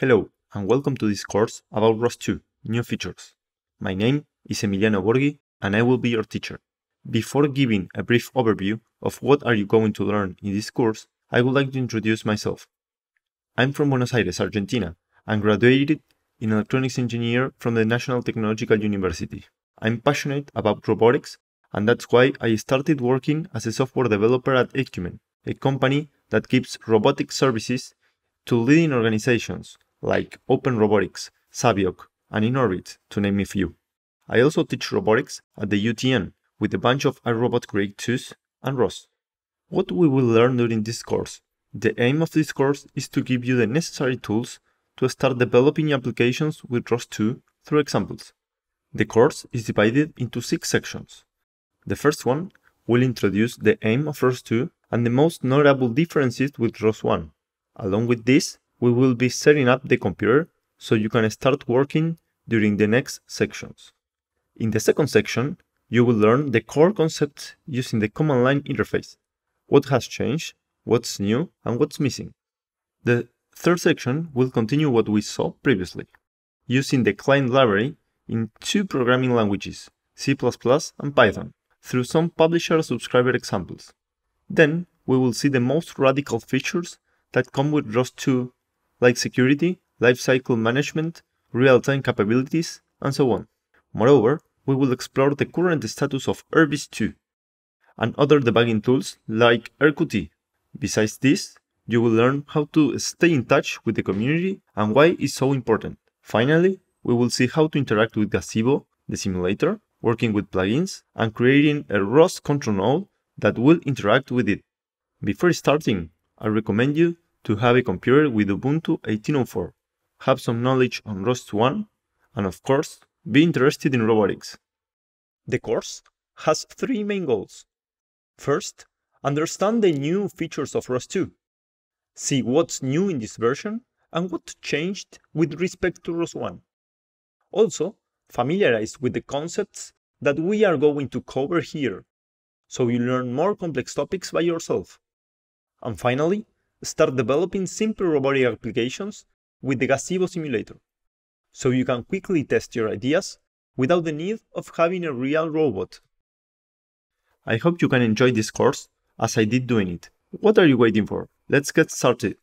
Hello, and welcome to this course about ROS2, new features. My name is Emiliano Borghi, and I will be your teacher. Before giving a brief overview of what are you going to learn in this course, I would like to introduce myself. I'm from Buenos Aires, Argentina, and graduated in electronics engineer from the National Technological University. I'm passionate about robotics, and that's why I started working as a software developer at Acumen, a company that gives robotic services to leading organizations like Open Robotics, Savioc, and InOrbit, to name a few. I also teach robotics at the UTN with a bunch of iRobot Create IIs and ROS. What we will learn during this course? The aim of this course is to give you the necessary tools to start developing applications with ROS2 through examples. The course is divided into 6 sections. The first one will introduce the aim of ROS2 and the most notable differences with ROS1. Along with this, we will be setting up the computer so you can start working during the next sections. In the second section, you will learn the core concepts using the command line interface, what has changed, what's new, and what's missing. The third section will continue what we saw previously, using the client library in 2 programming languages, C++ and Python, through some publisher-subscriber examples. Then, we will see the most radical features that come with ROS2, like security, lifecycle management, real-time capabilities, and so on. Moreover, we will explore the current status of ROS 2 and other debugging tools like rqt. Besides this, you will learn how to stay in touch with the community and why it's so important. Finally, we will see how to interact with Gazebo, the simulator, working with plugins, and creating a ROS control node that will interact with it. Before starting, I recommend you to have a computer with Ubuntu 18.04, have some knowledge on ROS1, and of course, be interested in robotics. The course has 3 main goals. First, understand the new features of ROS2. See what's new in this version and what changed with respect to ROS1. Also, familiarize with the concepts that we are going to cover here, so you learn more complex topics by yourself. And finally, start developing simple robotic applications with the Gazebo simulator, so you can quickly test your ideas without the need of having a real robot. I hope you can enjoy this course as I did doing it. What are you waiting for? Let's get started.